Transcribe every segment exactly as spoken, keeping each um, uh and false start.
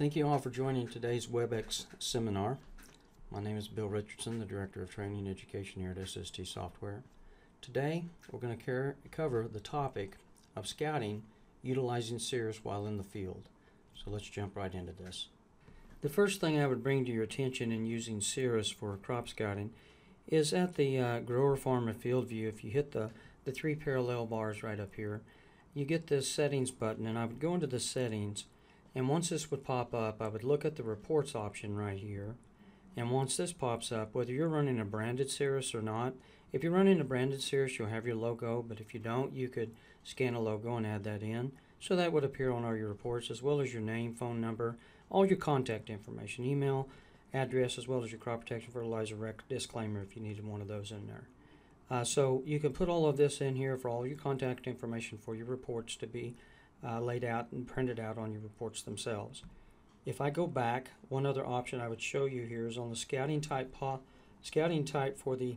Thank you all for joining today's WebEx seminar. My name is Bill Richardson, the Director of Training and Education here at S S T Software. Today we're going to care, cover the topic of scouting utilizing Sirrus while in the field. So let's jump right into this. The first thing I would bring to your attention in using Sirrus for crop scouting is at the uh, grower, farmer, field view. If you hit the, the three parallel bars right up here, you get this settings button, and I would go into the settings, and once this would pop up, I would look at the reports option right here. And once this pops up, whether you're running a branded Sirrus or not, if you're running a branded Sirrus, you'll have your logo, but if you don't, you could scan a logo and add that in. So that would appear on all your reports, as well as your name, phone number, all your contact information, email, address, as well as your crop protection fertilizer rec disclaimer if you needed one of those in there. Uh, so you can put all of this in here for all your contact information for your reports to be uh, laid out and printed out on your reports themselves. If I go back, one other option I would show you here is on the scouting type. Scouting type for the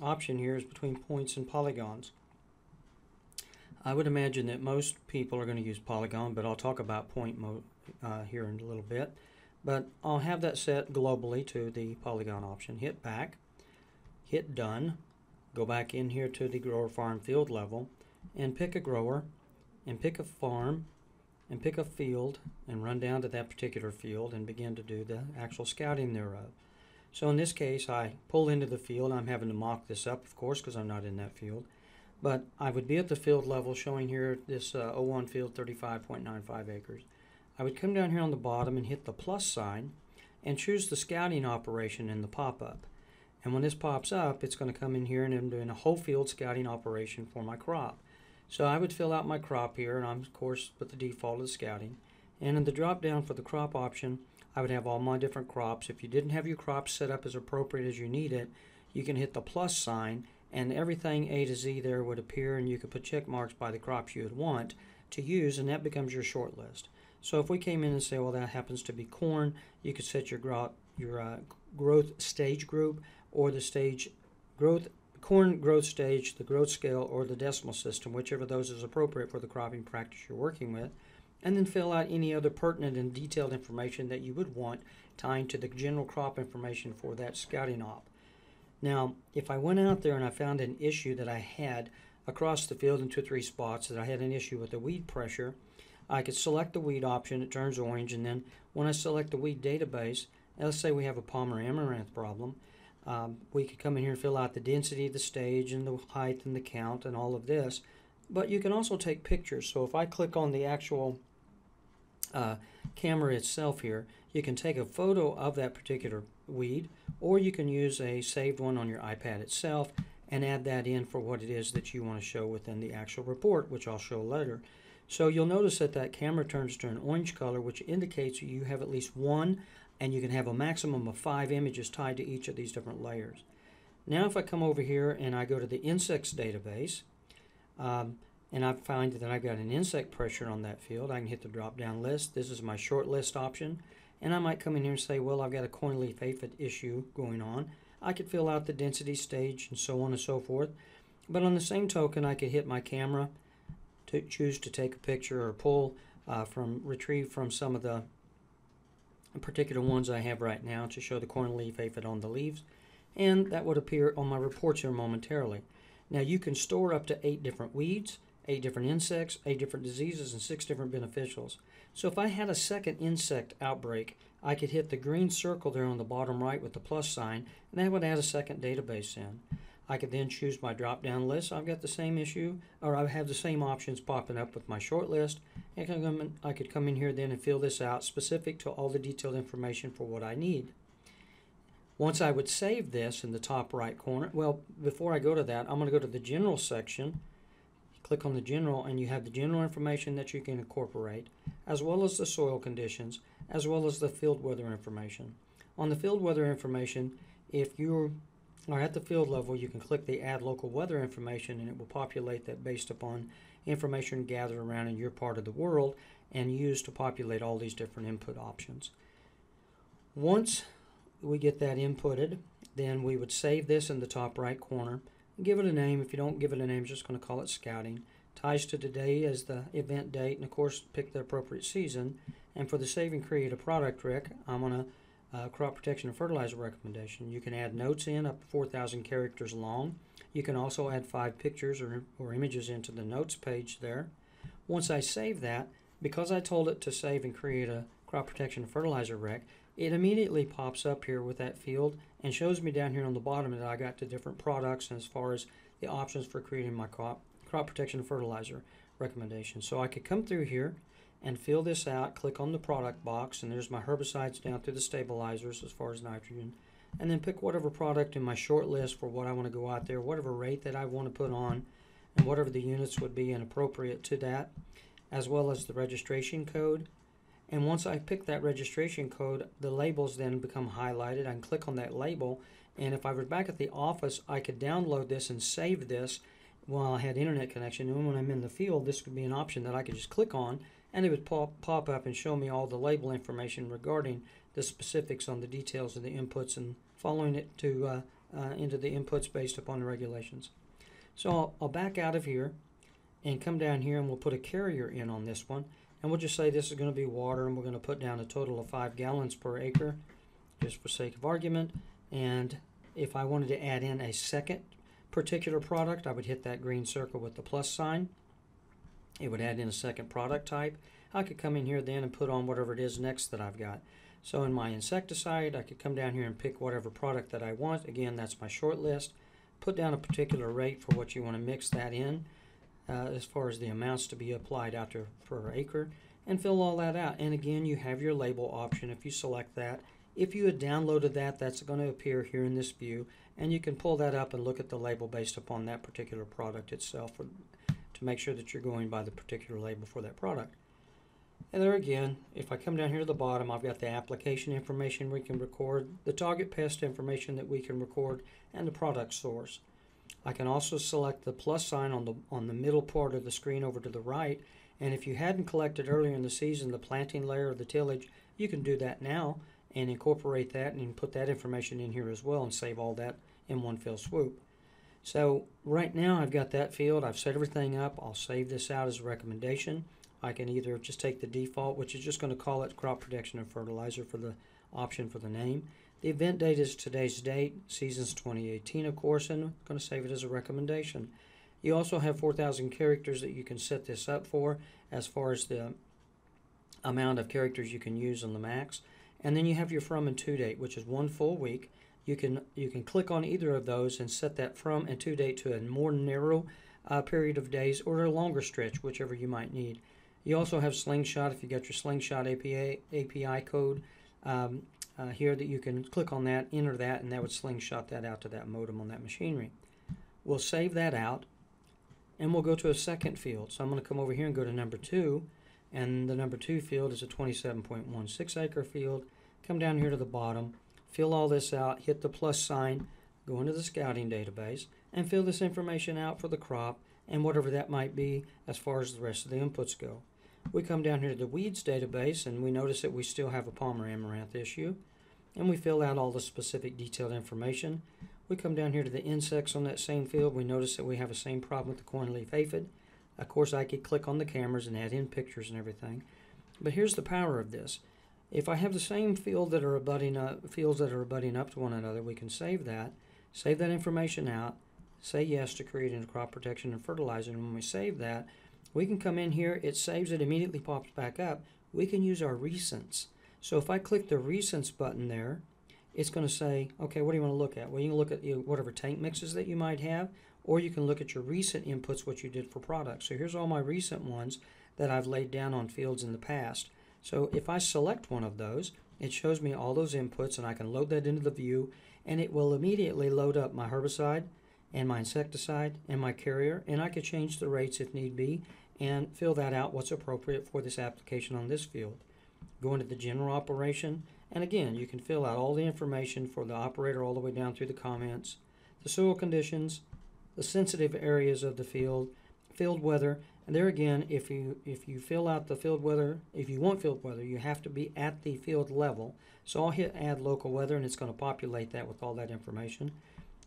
option here is between points and polygons. I would imagine that most people are going to use polygon, but I'll talk about point mode uh, here in a little bit. But I'll have that set globally to the polygon option. Hit back, hit done, go back in here to the grower, farm, field level, and pick a grower, and pick a farm, and pick a field, and run down to that particular field and begin to do the actual scouting thereof. So in this case, I pull into the field. I'm having to mock this up, of course, because I'm not in that field. But I would be at the field level, showing here this uh, oh one field, thirty-five point nine five acres. I would come down here on the bottom and hit the plus sign and choose the scouting operation in the pop-up. And when this pops up, it's going to come in here, and I'm doing a whole field scouting operation for my crop. So I would fill out my crop here, and I'm, of course, with the default is scouting. And in the drop-down for the crop option, I would have all my different crops. If you didn't have your crops set up as appropriate as you need it, you can hit the plus sign, and everything A to Z there would appear, and you could put check marks by the crops you would want to use, and that becomes your short list. So if we came in and say, well, that happens to be corn, you could set your, gro your uh, growth stage group, or the stage growth, corn growth stage, the growth scale, or the decimal system, whichever of those is appropriate for the cropping practice you're working with, and then fill out any other pertinent and detailed information that you would want tying to the general crop information for that scouting op. Now, if I went out there and I found an issue that I had across the field in two or three spots, that I had an issue with the weed pressure, I could select the weed option, it turns orange, and then when I select the weed database, let's say we have a Palmer amaranth problem, um, we could come in here and fill out the density, the stage, and the height, and the count, and all of this. But you can also take pictures, so if I click on the actual uh, camera itself here, you can take a photo of that particular weed, or you can use a saved one on your iPad itself and add that in for what it is that you want to show within the actual report, which I'll show later. So you'll notice that that camera turns to an orange color, which indicates you have at least one, and you can have a maximum of five images tied to each of these different layers. Now if I come over here and I go to the insects database, um, and I find that I've got an insect pressure on that field, I can hit the drop down list. This is my short list option. And I might come in here and say, well, I've got a corn leaf aphid issue going on. I could fill out the density, stage, and so on and so forth. But on the same token, I could hit my camera to choose to take a picture or pull uh, from, retrieve from some of the particular ones I have right now to show the corn leaf aphid on the leaves. And that would appear on my reports here momentarily. Now you can store up to eight different weeds, eight different insects, eight different diseases, and six different beneficials. So if I had a second insect outbreak, I could hit the green circle there on the bottom right with the plus sign, and that would add a second database in. I could then choose my drop-down list. I've got the same issue, or I have the same options popping up with my short list. And I could come in here then and fill this out specific to all the detailed information for what I need. Once I would save this in the top right corner, well, before I go to that, I'm going to go to the general section. Click on the general, and you have the general information that you can incorporate, as well as the soil conditions, as well as the field weather information. On the field weather information, if you are at the field level, you can click the add local weather information, and it will populate that based upon information gathered around in your part of the world and used to populate all these different input options. Once we get that inputted, then we would save this in the top right corner. Give it a name. If you don't give it a name, I'm just going to call it scouting. Ties to today as the event date, and of course pick the appropriate season, And for the save and create a product rec, I'm on a uh, crop protection and fertilizer recommendation. You can add notes in up to four thousand characters long. You can also add five pictures or, or images into the notes page there. Once I save that, because I told it to save and create a crop protection and fertilizer rec, it immediately pops up here with that field and shows me down here on the bottom that I got to different products as far as the options for creating my crop, crop protection and fertilizer recommendation. So I could come through here and fill this out, click on the product box, and there's my herbicides down through the stabilizers as far as nitrogen, and then pick whatever product in my short list for what I want to go out there, whatever rate that I want to put on, and whatever the units would be and appropriate to that, as well as the registration code. And once I pick that registration code, the labels then become highlighted. I can click on that label, and if I were back at the office, I could download this and save this while I had internet connection, and when I'm in the field, this could be an option that I could just click on, and it would pop, pop up and show me all the label information regarding the specifics on the details of the inputs and following it to uh, uh, into the inputs based upon the regulations. So I'll, I'll back out of here and come down here, and we'll put a carrier in on this one, and we'll just say this is going to be water, and we're going to put down a total of five gallons per acre just for sake of argument. And if I wanted to add in a second particular product, I would hit that green circle with the plus sign. It would add in a second product type. I could come in here then and put on whatever it is next that I've got. So in my insecticide, I could come down here and pick whatever product that I want. Again, that's my short list. Put down a particular rate for what you want to mix that in uh, as far as the amounts to be applied out there per acre, and fill all that out. And again, you have your label option if you select that. If you had downloaded that, that's going to appear here in this view, and you can pull that up and look at the label based upon that particular product itself for, to make sure that you're going by the particular label for that product. And there again, if I come down here to the bottom, I've got the application information we can record, the target pest information that we can record, and the product source. I can also select the plus sign on the, on the middle part of the screen over to the right, and if you hadn't collected earlier in the season the planting layer of the tillage, you can do that now and incorporate that and put that information in here as well and save all that in one fell swoop. So right now I've got that field, I've set everything up, I'll save this out as a recommendation. I can either just take the default, which is just going to call it crop protection and fertilizer for the option for the name. The event date is today's date, season's twenty eighteen of course, and I'm going to save it as a recommendation. You also have four thousand characters that you can set this up for as far as the amount of characters you can use on the max. And then you have your from and to date, which is one full week. You can you can click on either of those and set that from and to date to a more narrow uh, period of days or a longer stretch, whichever you might need. You also have Slingshot if you got your Slingshot A P I code um, uh, here that you can click on that, enter that, and that would slingshot that out to that modem on that machinery. We'll save that out, and we'll go to a second field. So I'm going to come over here and go to number two. And the number two field is a twenty-seven point one six acre field. Come down here to the bottom, fill all this out, hit the plus sign, go into the scouting database, and fill this information out for the crop and whatever that might be as far as the rest of the inputs go. We come down here to the weeds database, and we notice that we still have a Palmer amaranth issue, and we fill out all the specific detailed information. We come down here to the insects on that same field. We notice that we have the same problem with the corn leaf aphid. Of course, I could click on the cameras and add in pictures and everything. But here's the power of this. If I have the same field that are abutting up, fields that are abutting up to one another, we can save that, save that information out, say yes to creating a crop protection and fertilizer, and when we save that, we can come in here, it saves it, immediately pops back up. We can use our recents. So if I click the recents button there, it's going to say, okay, what do you want to look at? Well, you can look at whatever tank mixes that you might have, or you can look at your recent inputs, what you did for products. So here's all my recent ones that I've laid down on fields in the past. So if I select one of those, it shows me all those inputs, and I can load that into the view, and it will immediately load up my herbicide and my insecticide and my carrier, and I could change the rates if need be and fill that out what's appropriate for this application on this field. Go into the general operation, and again, you can fill out all the information for the operator all the way down through the comments, the soil conditions, the sensitive areas of the field, field weather, and there again, if you if you fill out the field weather, if you want field weather, you have to be at the field level. So I'll hit add local weather, and it's going to populate that with all that information.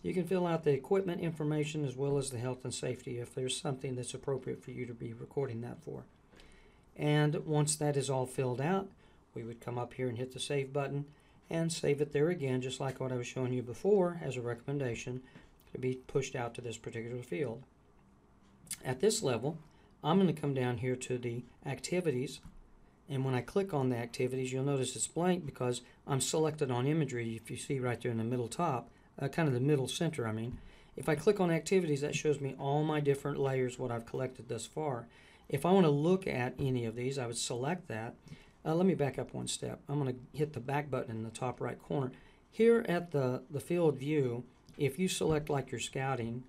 You can fill out the equipment information as well as the health and safety if there's something that's appropriate for you to be recording that for. And once that is all filled out, we would come up here and hit the save button and save it there again, just like what I was showing you before as a recommendation to be pushed out to this particular field. At this level, I'm going to come down here to the activities, and when I click on the activities, you'll notice it's blank because I'm selected on imagery. If you see right there in the middle top, uh, kind of the middle center, I mean. If I click on activities, that shows me all my different layers, what I've collected thus far. If I want to look at any of these, I would select that. Uh, let me back up one step. I'm going to hit the back button in the top right corner. Here at the, the field view, if you select like your scouting,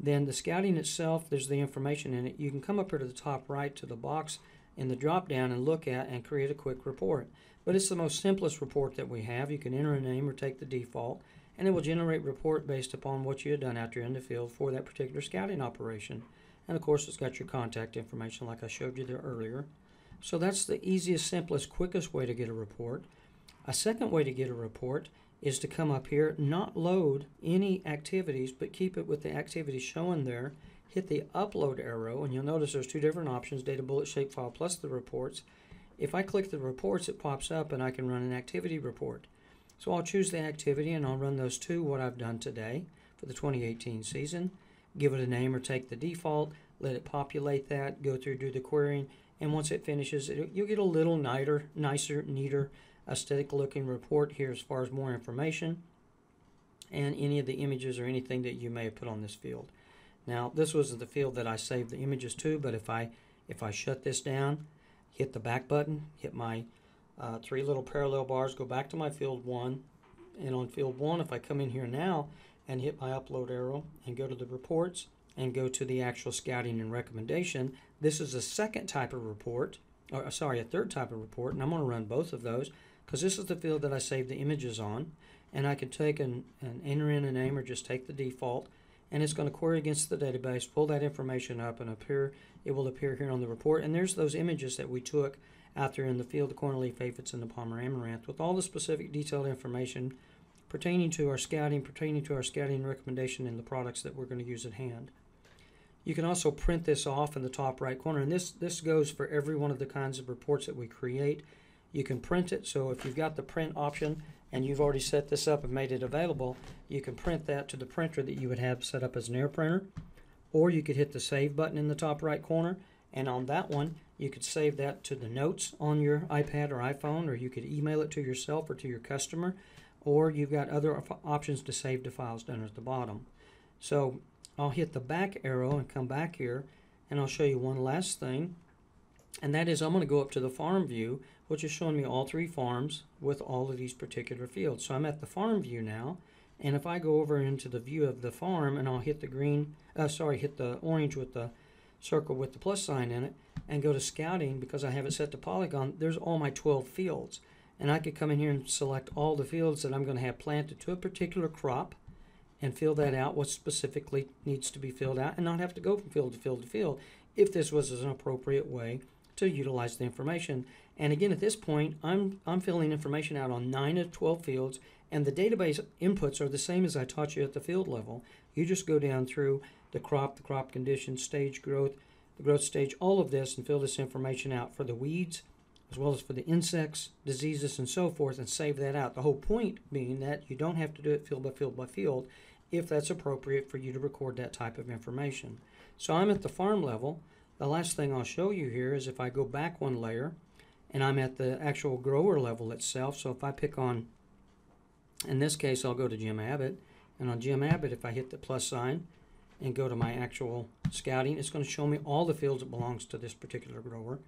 then the scouting itself, there's the information in it. You can come up here to the top right to the box in the drop down and look at and create a quick report. But it's the most simplest report that we have. You can enter a name or take the default, and it will generate report based upon what you had done out there in the field for that particular scouting operation. And of course, it's got your contact information like I showed you there earlier. So that's the easiest, simplest, quickest way to get a report. A second way to get a report is to come up here, not load any activities, but keep it with the activities shown there. Hit the upload arrow, and you'll notice there's two different options, data bullet shapefile plus the reports. If I click the reports, it pops up and I can run an activity report. So I'll choose the activity and I'll run those two, what I've done today for the twenty eighteen season. Give it a name or take the default, let it populate that, go through, do the querying, and once it finishes, it, you'll get a little nicer, nicer, neater, aesthetic looking report here as far as more information and any of the images or anything that you may have put on this field. Now, this was the field that I saved the images to, but if I, if I shut this down, hit the back button, hit my uh, three little parallel bars, go back to my field one, and on field one, if I come in here now, and hit my upload arrow and go to the reports and go to the actual scouting and recommendation. This is a second type of report, or sorry, a third type of report, and I'm going to run both of those because this is the field that I saved the images on, and I can take and an enter in a name or just take the default, and it's going to query against the database, pull that information up, and appear it will appear here on the report. And there's those images that we took out there in the field, the corn leaf aphids and the Palmer amaranth, with all the specific detailed information pertaining to our scouting, pertaining to our scouting recommendation and the products that we're going to use at hand. You can also print this off in the top right corner, and this, this goes for every one of the kinds of reports that we create. You can print it, so if you've got the print option and you've already set this up and made it available, you can print that to the printer that you would have set up as an air printer, or you could hit the save button in the top right corner, and on that one, you could save that to the notes on your iPad or iPhone, or you could email it to yourself or to your customer, or you've got other options to save to files down at the bottom. So I'll hit the back arrow and come back here, and I'll show you one last thing, and that is I'm going to go up to the farm view, which is showing me all three farms with all of these particular fields. So I'm at the farm view now, and if I go over into the view of the farm, and I'll hit the green, uh, sorry, hit the orange with the circle with the plus sign in it, and go to scouting, because I have it set to polygon, there's all my twelve fields. And I could come in here and select all the fields that I'm going to have planted to a particular crop and fill that out, what specifically needs to be filled out, and not have to go from field to field to field if this was an appropriate way to utilize the information. And again, at this point, I'm, I'm filling information out on nine of twelve fields, and the database inputs are the same as I taught you at the field level. You just go down through the crop, the crop condition, stage growth, the growth stage, all of this, and fill this information out for the weeds, as well as for the insects, diseases, and so forth, and save that out. The whole point being that you don't have to do it field by field by field if that's appropriate for you to record that type of information. So I'm at the farm level. The last thing I'll show you here is if I go back one layer, and I'm at the actual grower level itself. So if I pick on, in this case, I'll go to Jim Abbott, and on Jim Abbott, if I hit the plus sign and go to my actual scouting, it's going to show me all the fields that belongs to this particular grower,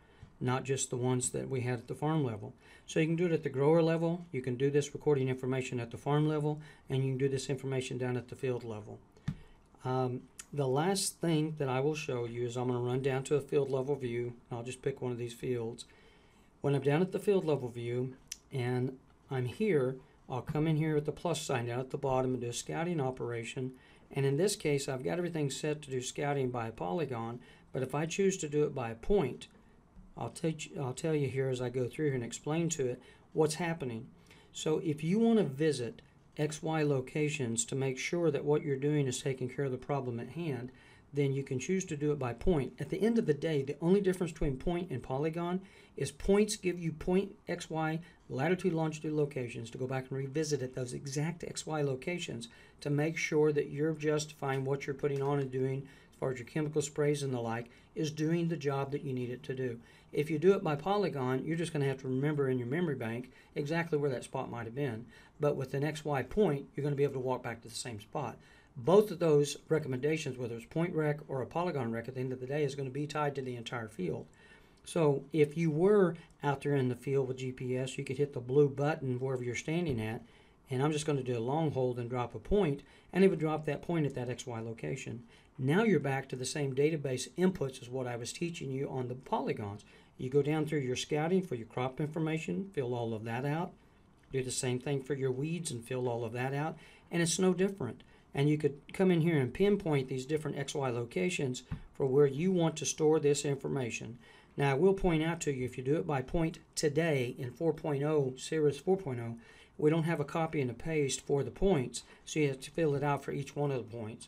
not just the ones that we had at the farm level. So you can do it at the grower level, you can do this recording information at the farm level, and you can do this information down at the field level. Um, the last thing that I will show you is I'm going to run down to a field level view, and I'll just pick one of these fields. When I'm down at the field level view, and I'm here, I'll come in here with the plus sign down at the bottom and do a scouting operation, and in this case I've got everything set to do scouting by a polygon, but if I choose to do it by a point, I'll, teach, I'll tell you here as I go through here and explain to it what's happening. So if you want to visit X Y locations to make sure that what you're doing is taking care of the problem at hand, then you can choose to do it by point. At the end of the day, the only difference between point and polygon is points give you point X Y latitude, longitude locations to go back and revisit at those exact X Y locations to make sure that you're justifying what you're putting on and doing as far as your chemical sprays and the like is doing the job that you need it to do. If you do it by polygon, you're just going to have to remember in your memory bank exactly where that spot might have been. But with an X Y point, you're going to be able to walk back to the same spot. Both of those recommendations, whether it's point rec or a polygon rec, at the end of the day is going to be tied to the entire field. So if you were out there in the field with G P S, you could hit the blue button wherever you're standing at, and I'm just going to do a long hold and drop a point, and it would drop that point at that X Y location. Now you're back to the same database inputs as what I was teaching you on the polygons. You go down through your scouting for your crop information, fill all of that out. Do the same thing for your weeds and fill all of that out, and it's no different. And you could come in here and pinpoint these different X Y locations for where you want to store this information. Now, I will point out to you, if you do it by point today in four point oh, Sirrus four point oh, we don't have a copy and a paste for the points, so you have to fill it out for each one of the points.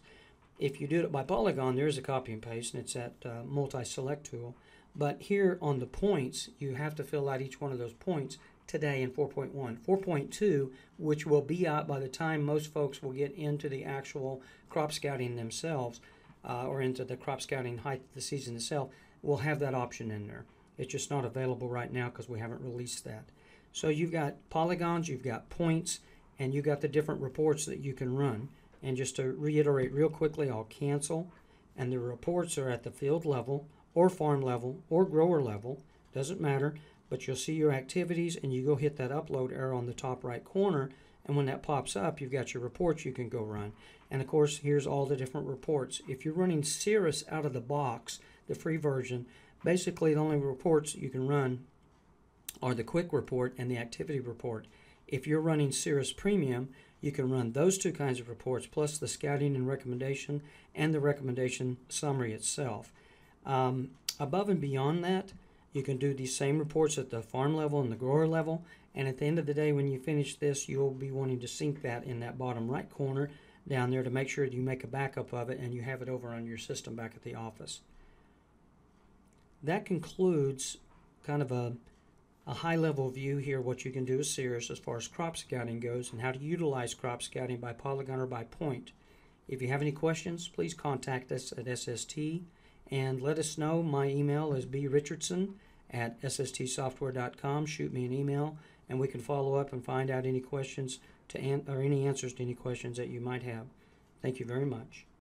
If you do it by polygon, there is a copy and paste, and it's that uh, multi-select tool. But here on the points, you have to fill out each one of those points today in four point one. four point two, which will be out by the time most folks will get into the actual crop scouting themselves, uh, or into the crop scouting height of the season itself, we'll have that option in there. It's just not available right now because we haven't released that. So you've got polygons, you've got points, and you've got the different reports that you can run. And just to reiterate real quickly, I'll cancel. And the reports are at the field level, or farm level, or grower level. Doesn't matter. But you'll see your activities, and you go hit that upload arrow on the top right corner, and when that pops up, you've got your reports you can go run. And of course, here's all the different reports. If you're running Sirrus out of the box, the free version, basically the only reports you can run are the quick report and the activity report. If you're running Sirrus Premium, you can run those two kinds of reports, plus the scouting and recommendation, and the recommendation summary itself. Um, above and beyond that, you can do these same reports at the farm level and the grower level, and at the end of the day when you finish this, you'll be wanting to sync that in that bottom right corner down there to make sure that you make a backup of it and you have it over on your system back at the office. That concludes kind of a, a high-level view here, what you can do with Sirrus as far as crop scouting goes and how to utilize crop scouting by polygon or by point. If you have any questions, please contact us at S S T, and let us know. My email is b richardson at s s t software dot com. Shoot me an email, and we can follow up and find out any questions to an or any answers to any questions that you might have. Thank you very much.